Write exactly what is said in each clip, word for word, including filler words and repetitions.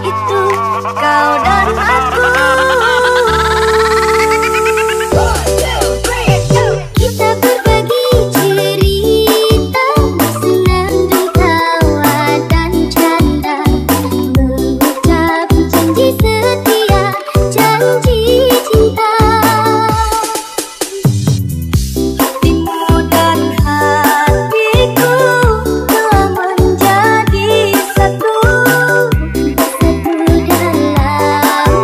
itu kau dan aku. Kita berbagi cerita, senang ketawa dan canda, mengucap janji setia,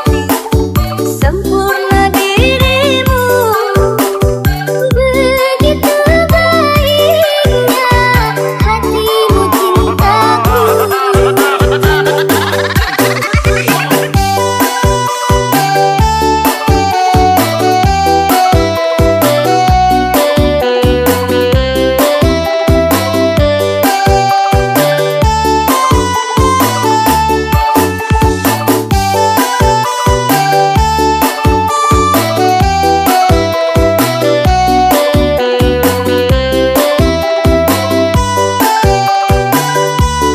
janji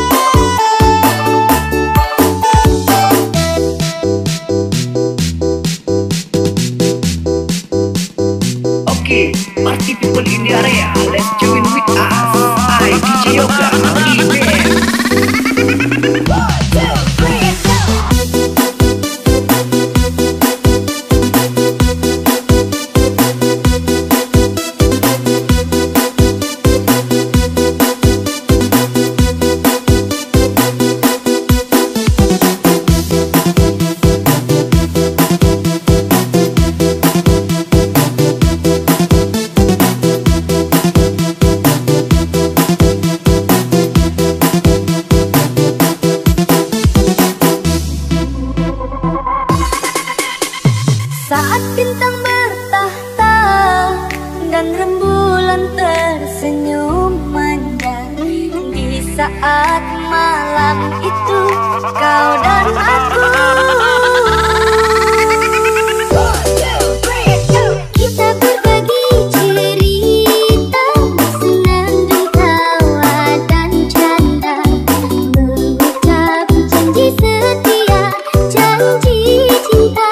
cinta. Party people in the area, let's join with us. I, D J Yoga, D J. one, two, three, go! Saat bintang bertahta dan rembulan tersenyum manja, di saat malam itu kau dan aku. Kita berbagi cerita, senang ketawa dan canda, mengucap janji setia, janji cinta.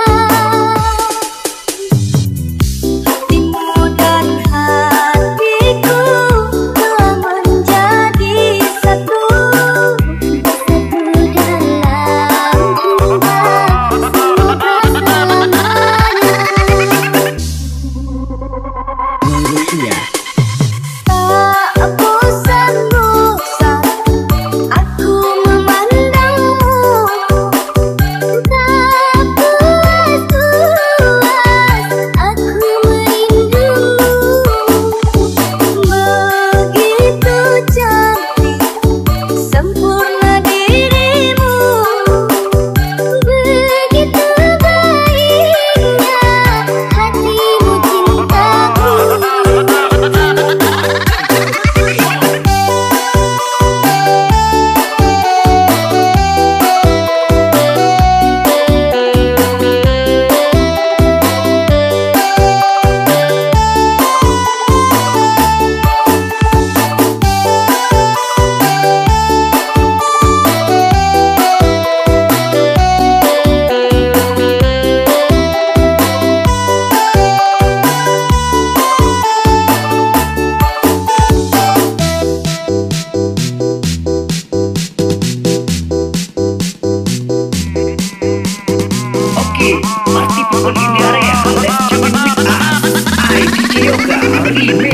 Party people in the area, let's join with us. I, D J Yoga, remix.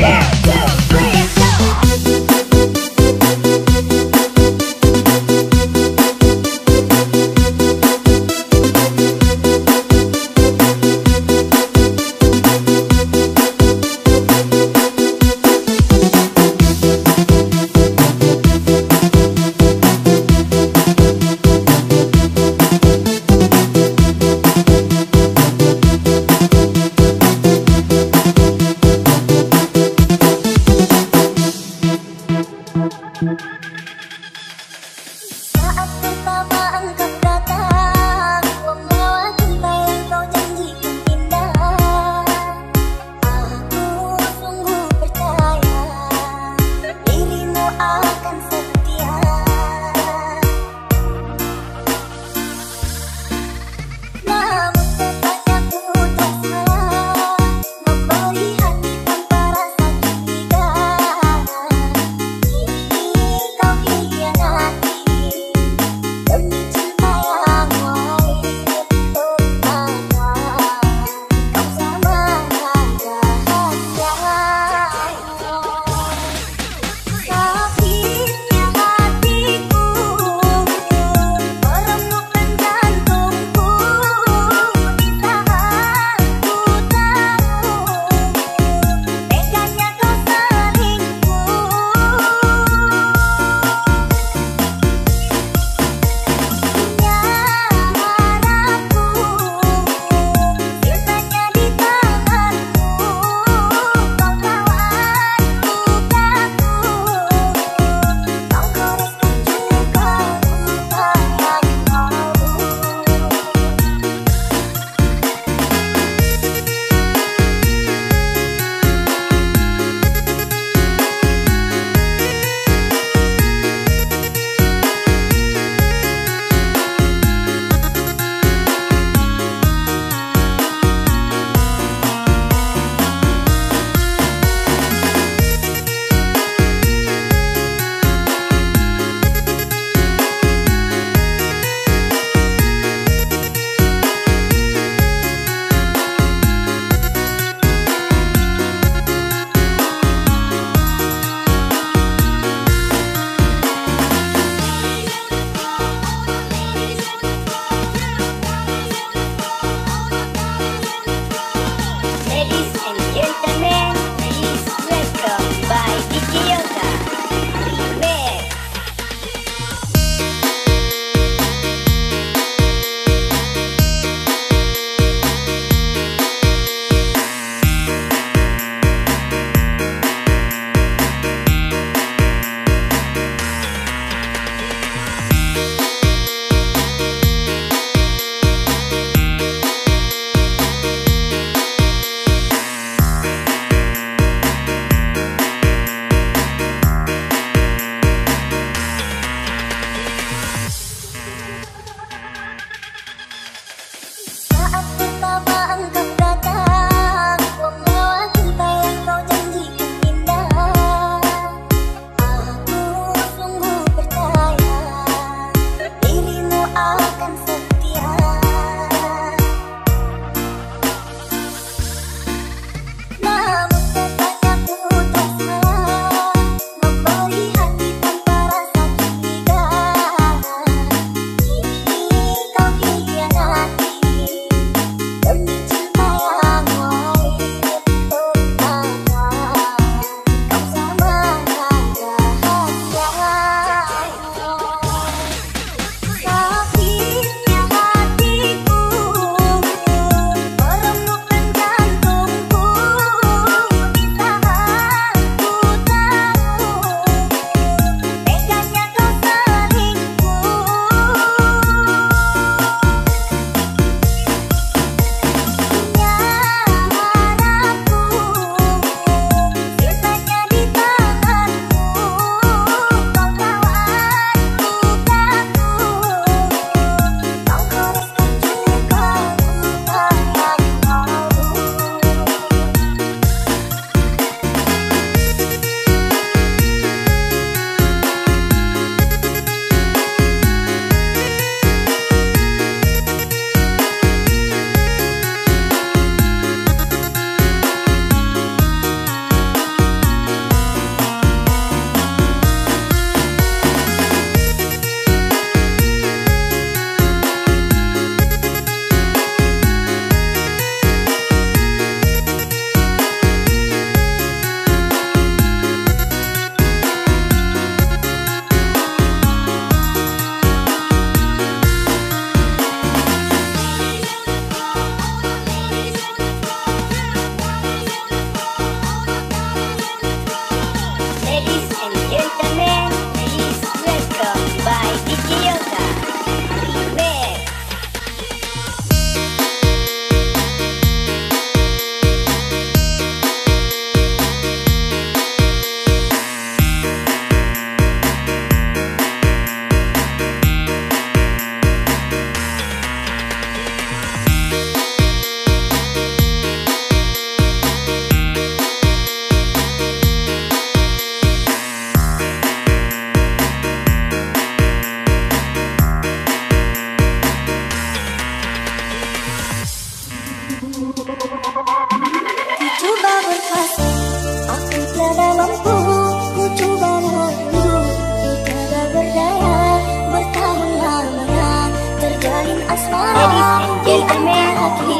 Maafkanlah sayang, bukan ku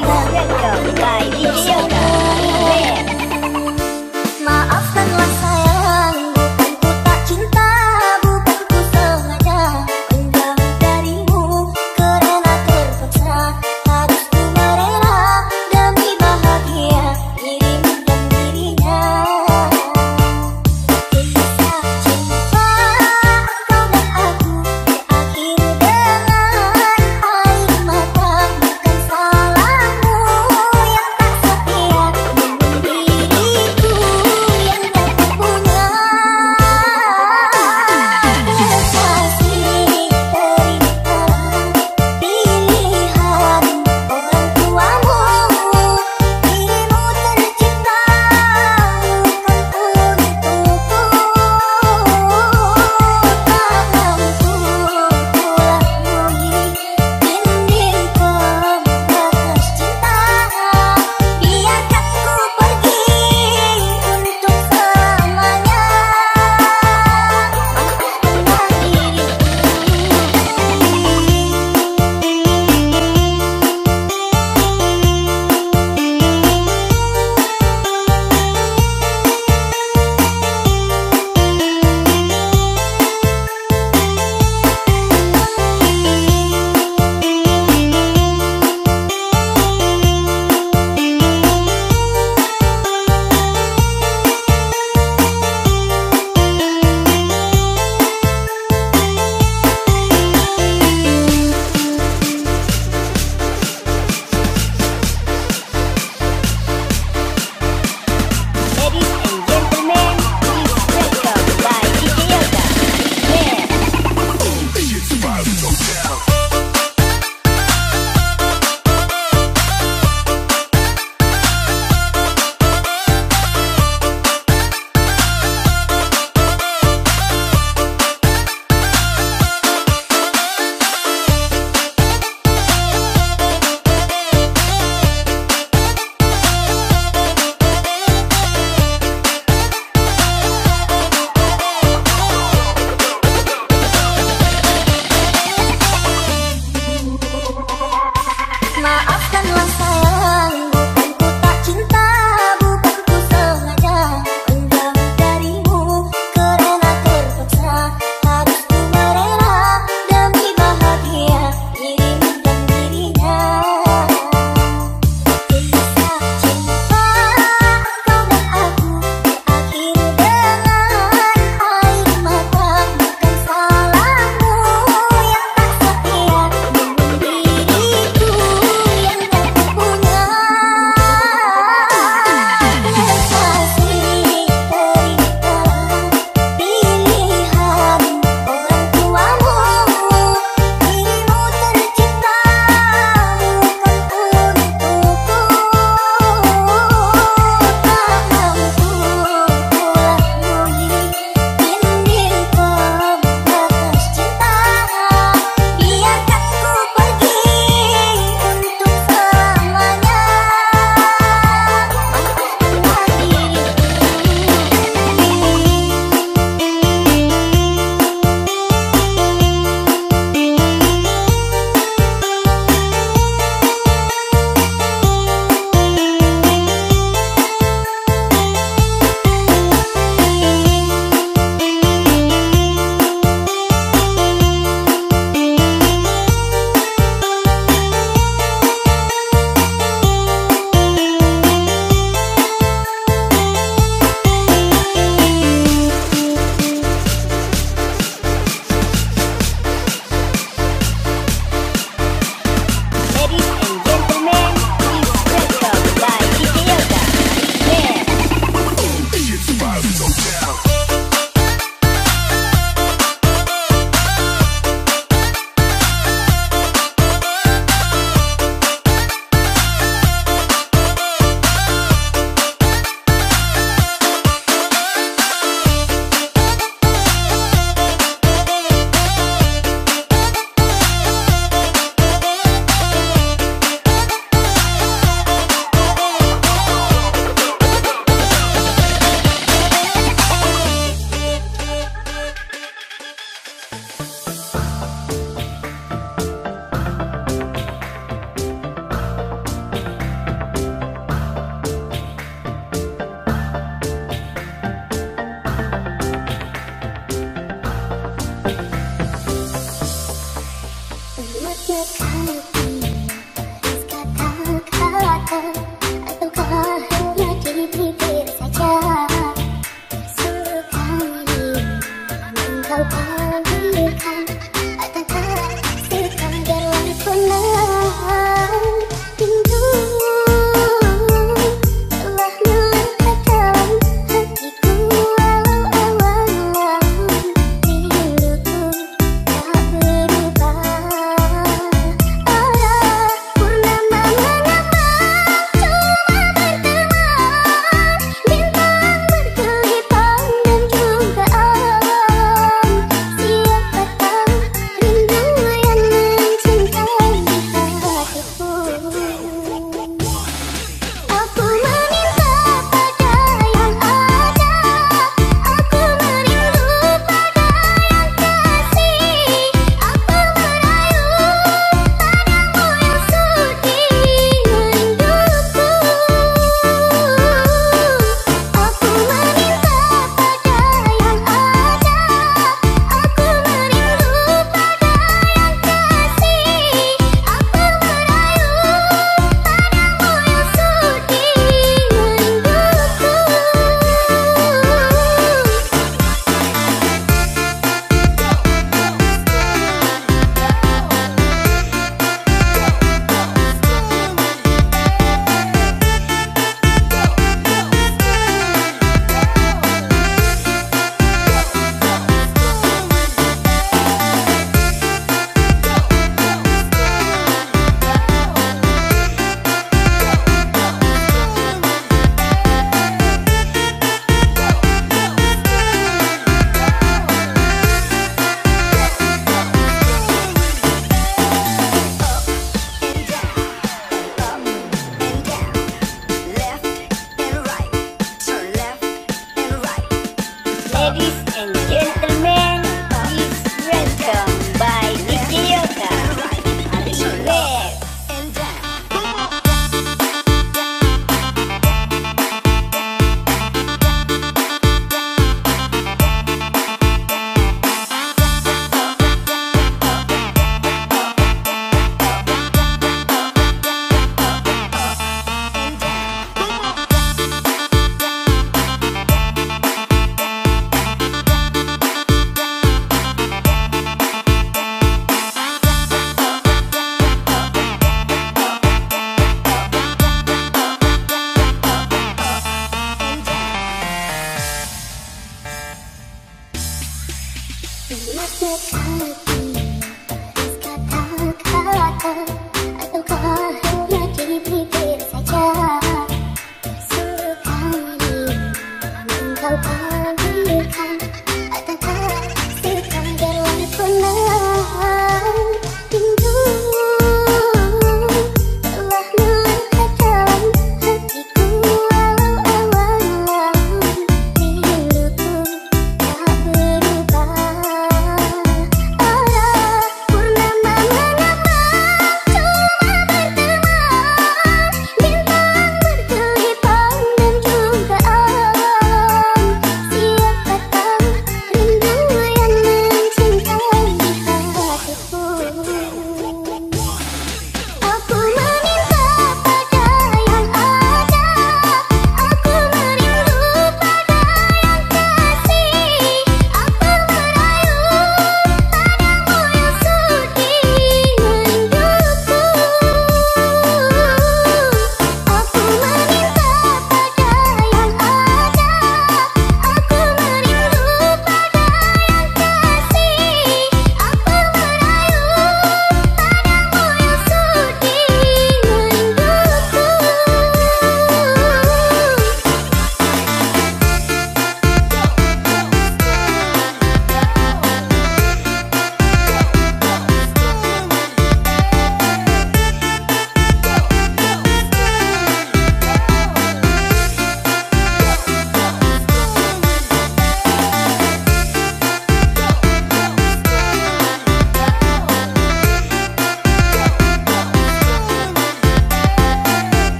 tak cinta, bukan ku sengaja menjauh darimu karena terpaksa. Harus ku merela demi bahagia dirimu dan dirinya. Kisah cinta kau dan aku berakhir dengan air mata. Bukan salahmu yang tak setia.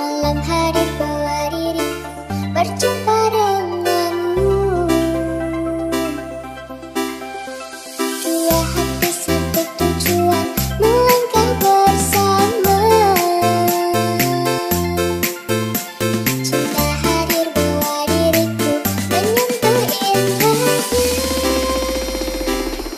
malam hadir bawa diriku berjumpa denganmu. Dua hati satu tujuan melangkah bersama. Cinta hadir bawa diriku menyentuh indahnya. Selalu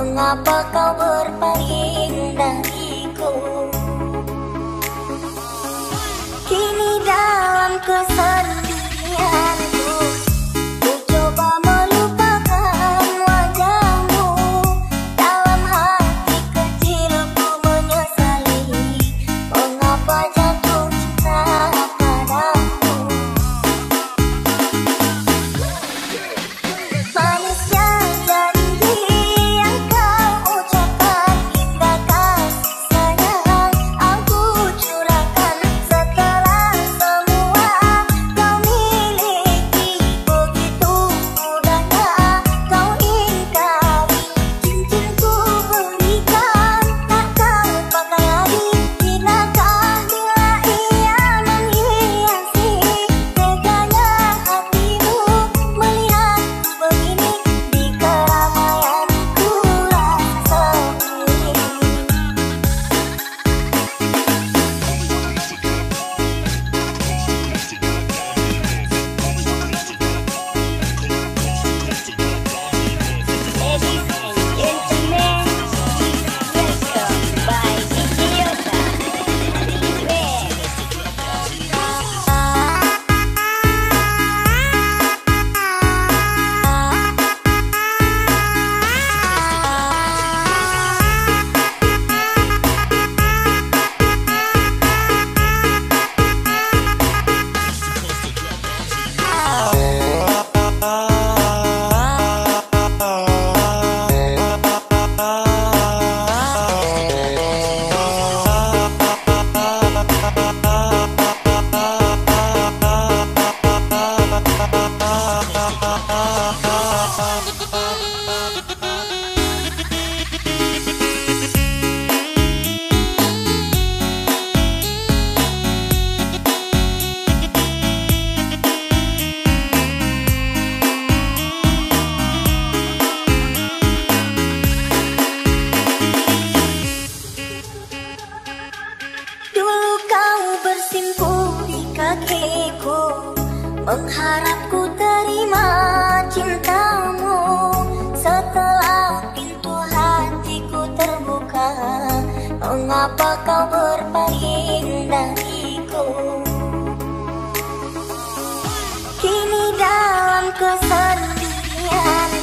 Mengapa kau berpaling dariku? Kini dalam kesendirian. Mengharapku terima cintamu, setelah pintu hatiku terbuka, mengapa kau berpaling dariku? Kini dalam kesendirian.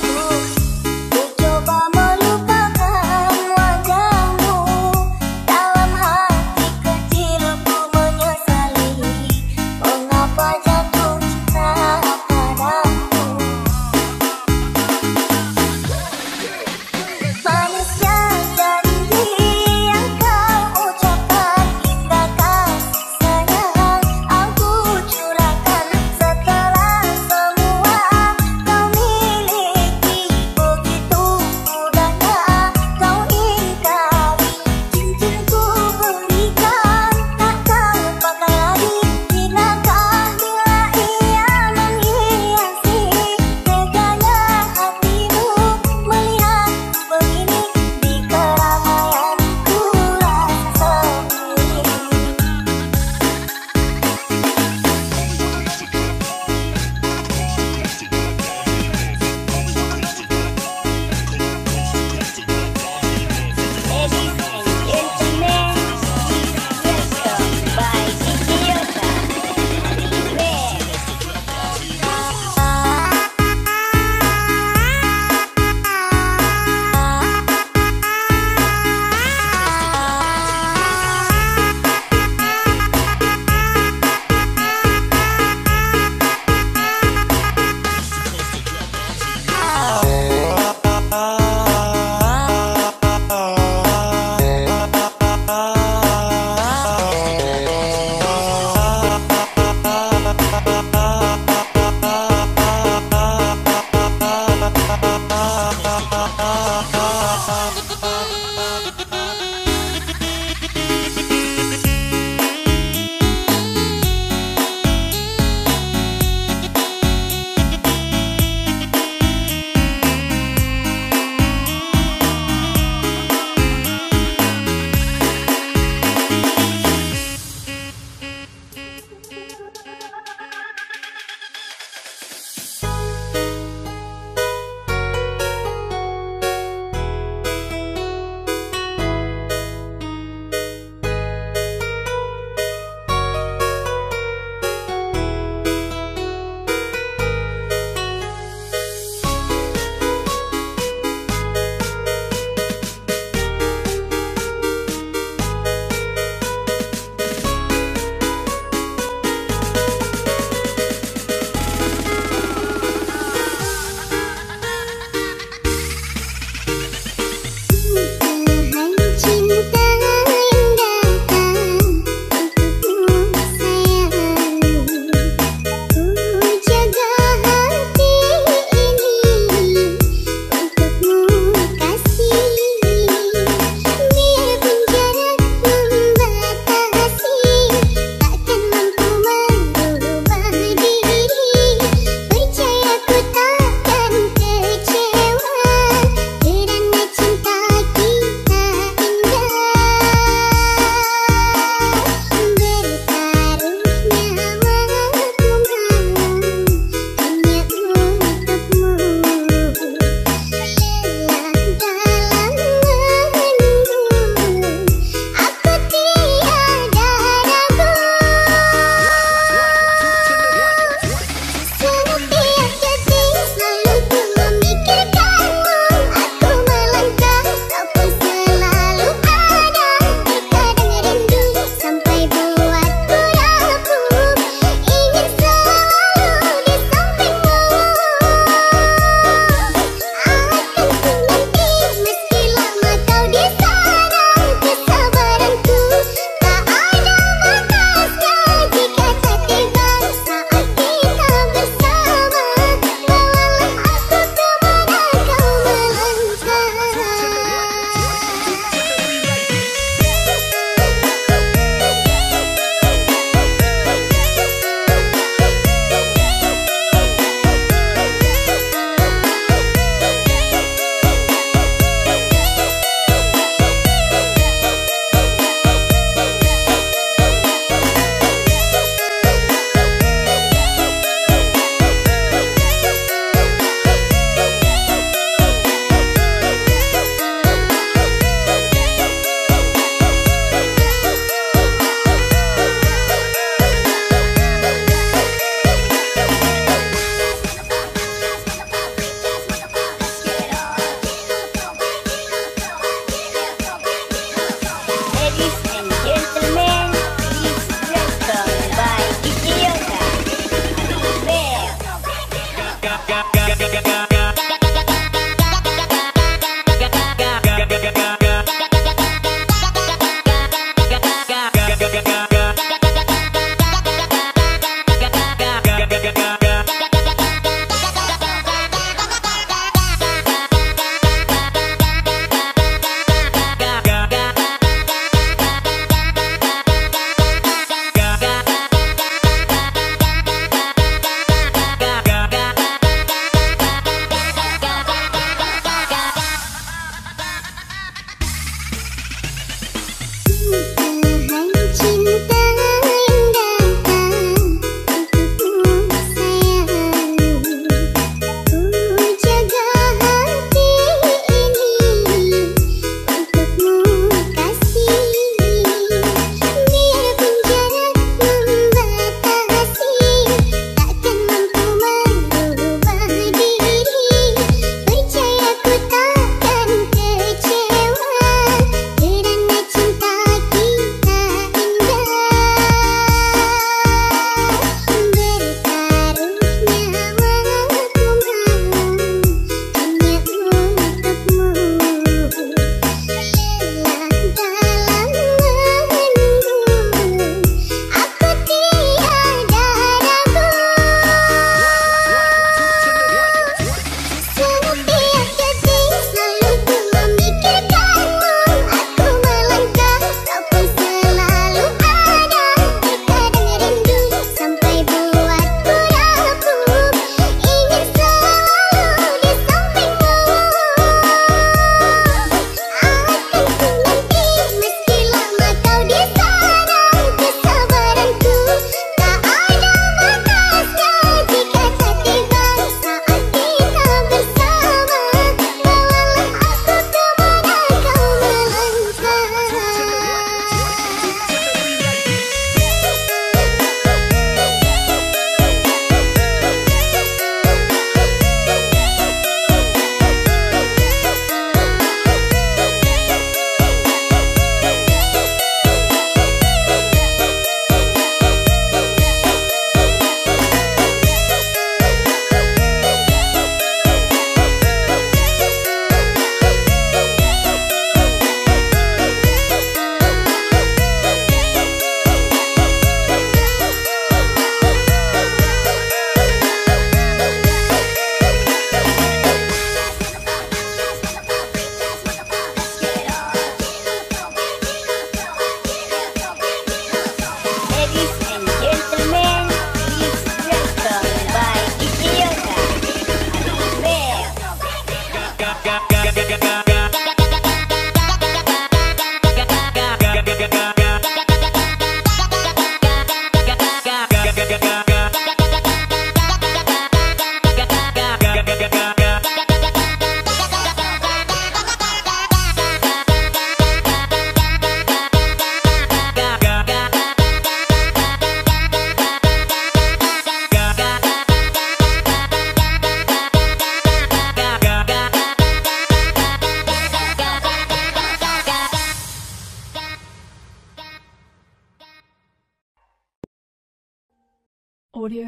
Audio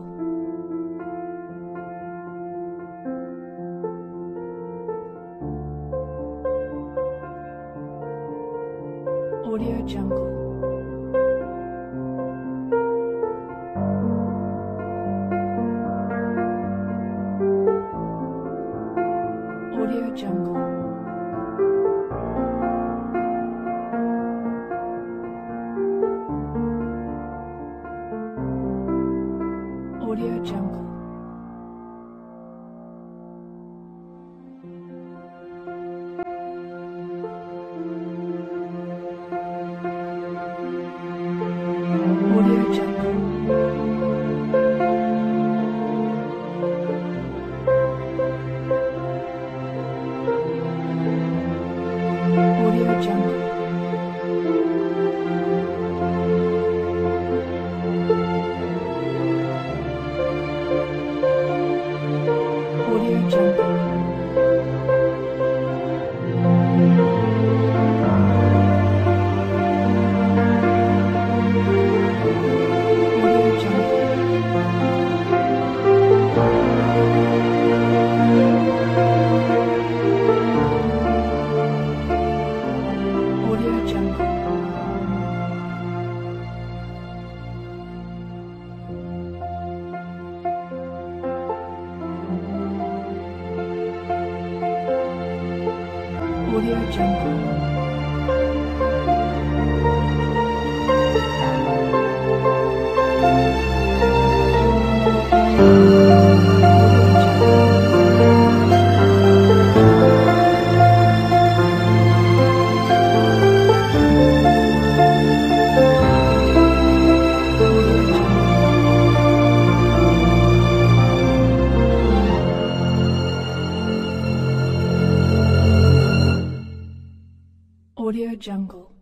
Audio Jungle. Audio Jungle. Audio Jungle. Jungle. Audio Jungle. Audio Jungle. Audio Jungle.